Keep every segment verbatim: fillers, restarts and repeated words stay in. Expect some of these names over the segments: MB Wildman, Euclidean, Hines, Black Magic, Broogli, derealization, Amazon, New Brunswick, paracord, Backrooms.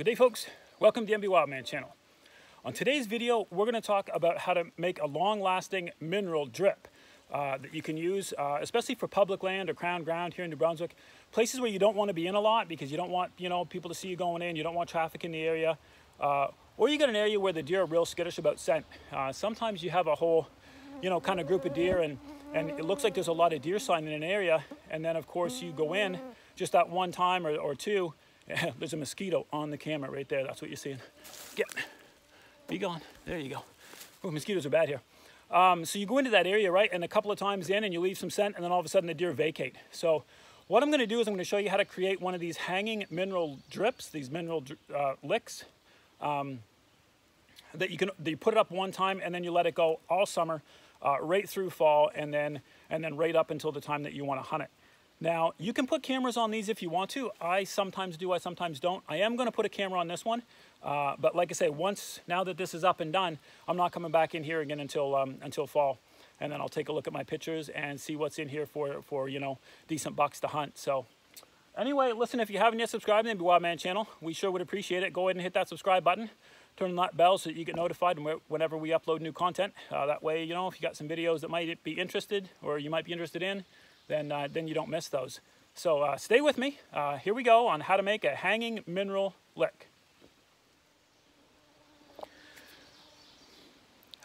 Good day, folks. Welcome to the M B Wildman channel. On today's video, we're going to talk about how to make a long-lasting mineral drip uh, that you can use, uh, especially for public land or crown ground here in New Brunswick, places where you don't want to be in a lot because you don't want, you know, people to see you going in, you don't want traffic in the area, uh, or you got an area where the deer are real skittish about scent. Uh, sometimes you have a whole, you know, kind of group of deer, and and it looks like there's a lot of deer sign in an area, and then of course you go in just that one time or, or two. There's a mosquito on the camera right there. That's what you're seeing. Get, be gone. There you go. Oh, mosquitoes are bad here. Um, so you go into that area, right? And a couple of times in and you leave some scent, and then all of a sudden the deer vacate. So what I'm gonna do is I'm gonna show you how to create one of these hanging mineral drips, these mineral uh, licks, um, that you can, that you put it up one time and then you let it go all summer, uh, right through fall, and then, and then right up until the time that you wanna hunt it. Now, you can put cameras on these if you want to. I sometimes do, I sometimes don't. I am gonna put a camera on this one, uh, but like I say, once, now that this is up and done, I'm not coming back in here again until, um, until fall. And then I'll take a look at my pictures and see what's in here for, for you know, decent bucks to hunt. So anyway, listen, if you haven't yet subscribed to the M B Wildman channel, we sure would appreciate it. Go ahead and hit that subscribe button. Turn on that bell so that you get notified whenever we upload new content. Uh, that way, you know, if you got some videos that might be interested or you might be interested in, then, uh, then you don't miss those. So uh, stay with me. Uh, here we go on how to make a hanging mineral lick.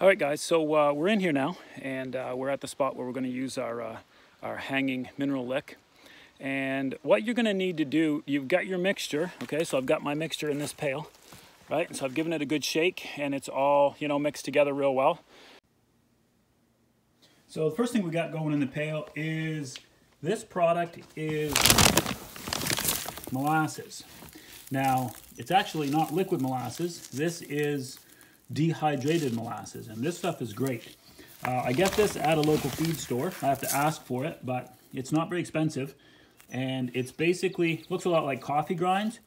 All right, guys, so uh, we're in here now, and uh, we're at the spot where we're gonna use our, uh, our hanging mineral lick. And what you're gonna need to do, you've got your mixture, okay? So I've got my mixture in this pail, right? And so I've given it a good shake, and it's all, you know, mixed together real well. So the first thing we got going in the pail is, this product is molasses. Now, it's actually not liquid molasses. This is dehydrated molasses, and this stuff is great. Uh, I get this at a local feed store. I have to ask for it, but it's not very expensive. And it's basically, looks a lot like coffee grinds,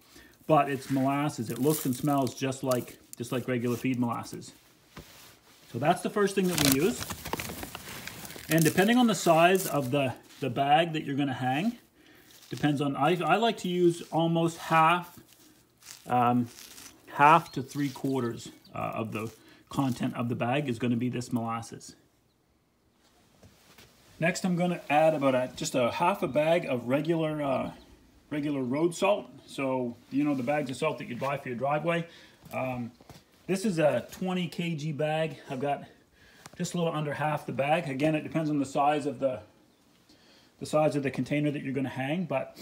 but it's molasses. It looks and smells just like, just like regular feed molasses. So that's the first thing that we use. And depending on the size of the, the bag that you're gonna hang, depends on, I, I like to use almost half, um, half to three quarters uh, of the content of the bag is gonna be this molasses. Next, I'm gonna add about a, just a half a bag of regular, uh, regular road salt. So, you know, the bags of salt that you'd buy for your driveway. Um, this is a twenty kilogram bag. I've got just a little under half the bag. Again, it depends on the size of the, the size of the container that you're gonna hang, but,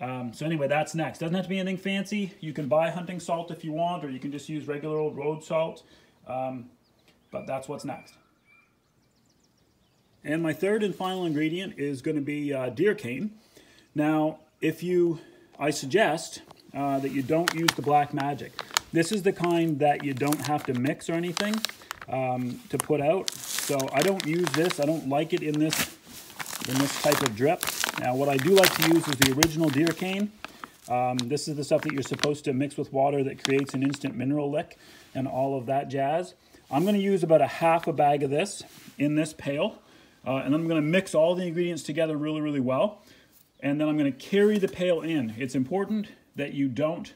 um, so anyway, that's next. Doesn't have to be anything fancy. You can buy hunting salt if you want, or you can just use regular old road salt, um, but that's what's next. And my third and final ingredient is gonna be uh, deer cane. Now, if you, I suggest uh, that you don't use the Black Magic. This is the kind that you don't have to mix or anything. Um, to put out. So I don't use this. I don't like it in this in this type of drip. Now what I do like to use is the original deer cane. Um, this is the stuff that you're supposed to mix with water that creates an instant mineral lick and all of that jazz. I'm going to use about a half a bag of this in this pail, uh, and I'm going to mix all the ingredients together really, really well, and then I'm going to carry the pail in. It's important that you don't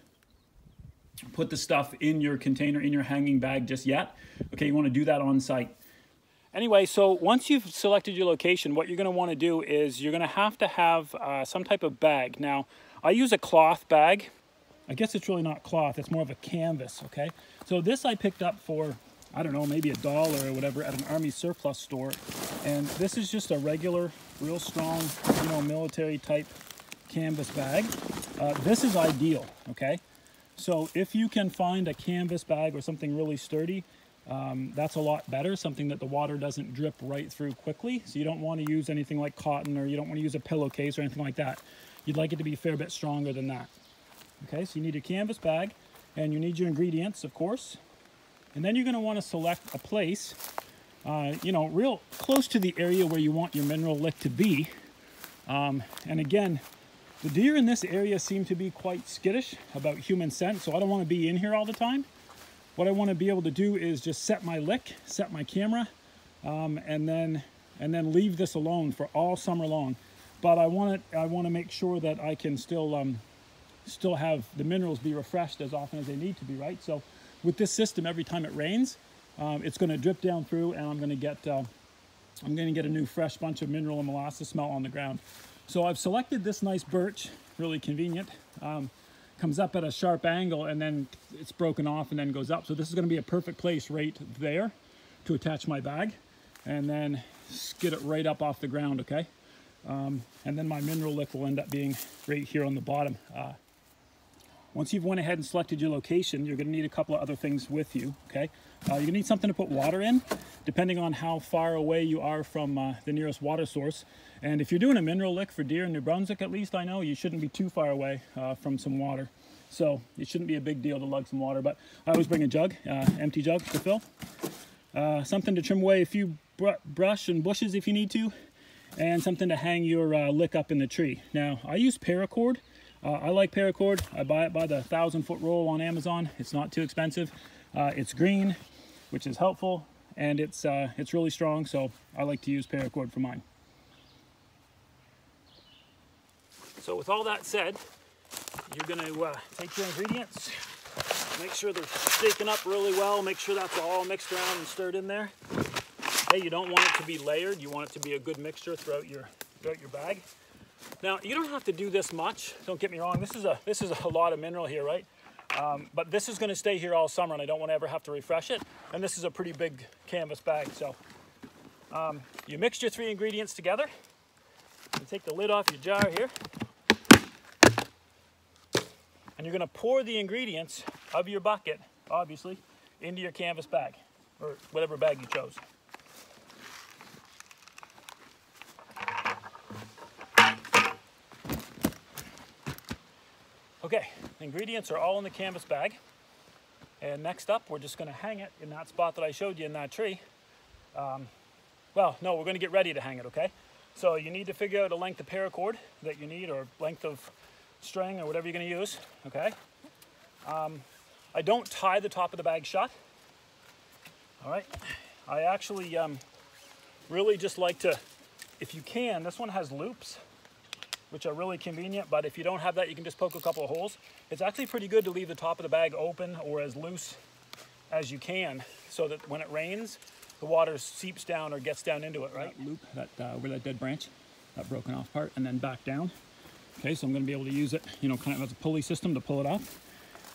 put the stuff in your container, in your hanging bag just yet. Okay, you want to do that on site. Anyway, so once you've selected your location, what you're going to want to do is you're going to have to have uh, some type of bag. Now, I use a cloth bag. I guess it's really not cloth, it's more of a canvas, okay? So this I picked up for, I don't know, maybe a dollar or whatever at an army surplus store. And this is just a regular, real strong, you know, military type canvas bag. Uh, this is ideal, okay? So if you can find a canvas bag or something really sturdy, um, that's a lot better, something that the water doesn't drip right through quickly. So you don't want to use anything like cotton, or you don't want to use a pillowcase or anything like that. You'd like it to be a fair bit stronger than that. Okay, so you need a canvas bag, and you need your ingredients, of course. And then you're going to want to select a place, uh, you know, real close to the area where you want your mineral lick to be. Um, and again, the deer in this area seem to be quite skittish about human scent, so I don't want to be in here all the time. What I want to be able to do is just set my lick, set my camera, um, and then and then leave this alone for all summer long. But I want to I want to make sure that I can still um, still have the minerals be refreshed as often as they need to be, right? So with this system, every time it rains, um, it's going to drip down through, and I'm going to get uh, I'm going to get a new fresh bunch of mineral and molasses smell on the ground. So I've selected this nice birch, really convenient. Um, comes up at a sharp angle, and then it's broken off and then goes up. So this is going to be a perfect place right there to attach my bag, and then skid it right up off the ground, okay? Um, and then my mineral lick will end up being right here on the bottom. Uh, once you've went ahead and selected your location, you're going to need a couple of other things with you, okay? Uh, you're going to need something to put water in, depending on how far away you are from uh, the nearest water source. And if you're doing a mineral lick for deer in New Brunswick, at least I know, you shouldn't be too far away uh, from some water. So it shouldn't be a big deal to lug some water, but I always bring a jug, uh, empty jug to fill. Uh, something to trim away a few br brush and bushes if you need to, and something to hang your uh, lick up in the tree. Now, I use paracord. Uh, I like paracord. I buy it by the thousand foot roll on Amazon. It's not too expensive. Uh, it's green, which is helpful, and it's, uh, it's really strong, so I like to use paracord for mine. So with all that said, you're going to uh, take your ingredients, make sure they're shaken up really well, make sure that's all mixed around and stirred in there. Hey, you don't want it to be layered, you want it to be a good mixture throughout your throughout your bag. Now, you don't have to do this much, don't get me wrong, this is a this is a lot of mineral here, right? Um, but this is going to stay here all summer, and I don't want to ever have to refresh it, and this is a pretty big canvas bag. So um, you mix your three ingredients together, you take the lid off your jar here, and you're going to pour the ingredients of your bucket, obviously, into your canvas bag, or whatever bag you chose. Okay, the ingredients are all in the canvas bag, and next up we're just going to hang it in that spot that I showed you in that tree. Um, well, no, we're going to get ready to hang it, okay? So you need to figure out a length of paracord that you need, or length of string, or whatever you're going to use, okay? Um, I don't tie the top of the bag shut, all right? I actually um, really just like to, if you can, this one has loops, which are really convenient, but if you don't have that, you can just poke a couple of holes. It's actually pretty good to leave the top of the bag open or as loose as you can, so that when it rains, the water seeps down or gets down into it, right? That loop, that, uh, over that dead branch, that broken off part, and then back down. Okay, so I'm going to be able to use it, you know, kind of as a pulley system to pull it off.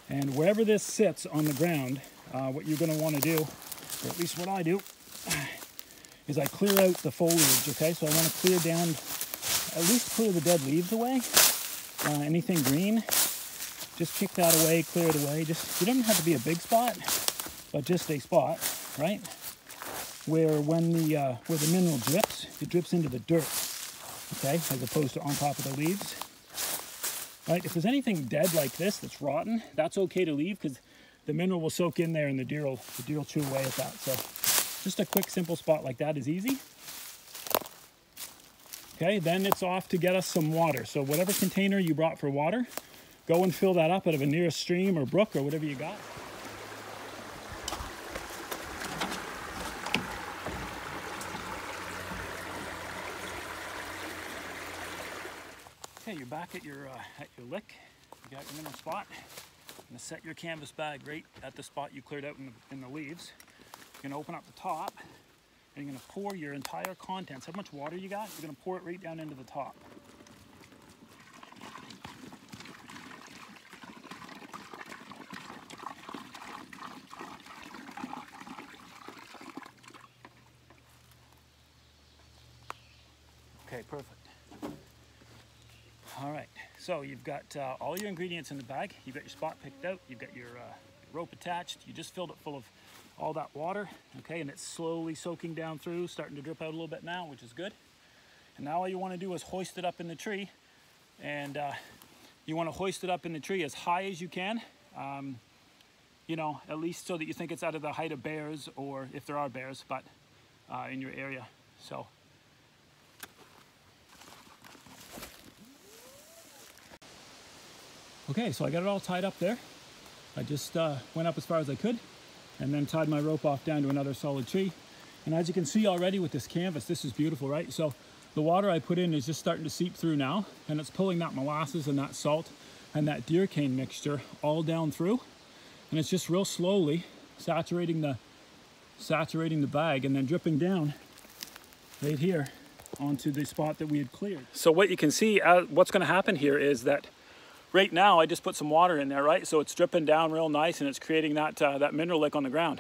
And wherever this sits on the ground, uh, what you're going to want to do, or at least what I do, is I clear out the foliage, okay? So I want to clear down, at least clear the dead leaves away. Uh, anything green, just kick that away, clear it away. Just, you don't have to be a big spot, but just a spot, right? Where when the, uh, where the mineral drips, it drips into the dirt, okay? As opposed to on top of the leaves. Right, if there's anything dead like this that's rotten, that's okay to leave, because the mineral will soak in there and the deer will, the deer will chew away at that. So just a quick, simple spot like that is easy. Okay, then it's off to get us some water. So whatever container you brought for water, go and fill that up out of a nearest stream or brook or whatever you got. Okay, you're back at your, uh, at your lick, you got your mineral spot. I'm going to set your canvas bag right at the spot you cleared out in the, in the leaves. You're going to open up the top, and you're going to pour your entire contents, how much water you got, you're going to pour it right down into the top. Okay, perfect. All right, so you've got uh, all your ingredients in the bag, you've got your spot picked out, you've got your, uh, your rope attached, you just filled it full of all that water, okay, and it's slowly soaking down through, starting to drip out a little bit now, which is good. And now all you want to do is hoist it up in the tree, and uh, you want to hoist it up in the tree as high as you can, um, you know, at least so that you think it's out of the height of bears, or if there are bears, but uh, in your area, so. Okay, so I got it all tied up there. I just uh, went up as far as I could, and then tied my rope off down to another solid tree. And as you can see already with this canvas, this is beautiful, right? So the water I put in is just starting to seep through now, and it's pulling that molasses and that salt and that deer cane mixture all down through, and it's just real slowly saturating the saturating the bag and then dripping down right here onto the spot that we had cleared. So what you can see, uh, what's going to happen here is that right now I just put some water in there, right? So it's dripping down real nice and it's creating that, uh, that mineral lick on the ground.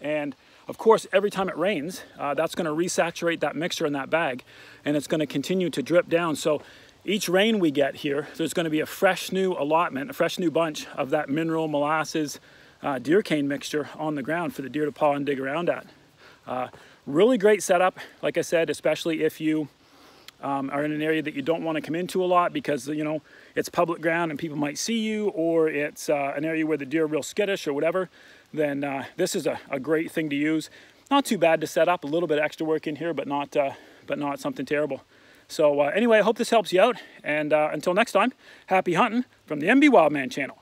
And of course, every time it rains, uh, that's going to resaturate that mixture in that bag, and it's going to continue to drip down. So each rain we get here, there's going to be a fresh new allotment, a fresh new bunch of that mineral molasses uh, deer cane mixture on the ground for the deer to paw and dig around at. Uh, really great setup, like I said, especially if you um, are in an area that you don't want to come into a lot because, you know, it's public ground and people might see you, or it's uh, an area where the deer are real skittish or whatever, then uh, this is a, a great thing to use. Not too bad to set up, a little bit of extra work in here, but not, uh, but not something terrible. So uh, anyway, I hope this helps you out, and uh, until next time, happy hunting from the M B Wildman channel.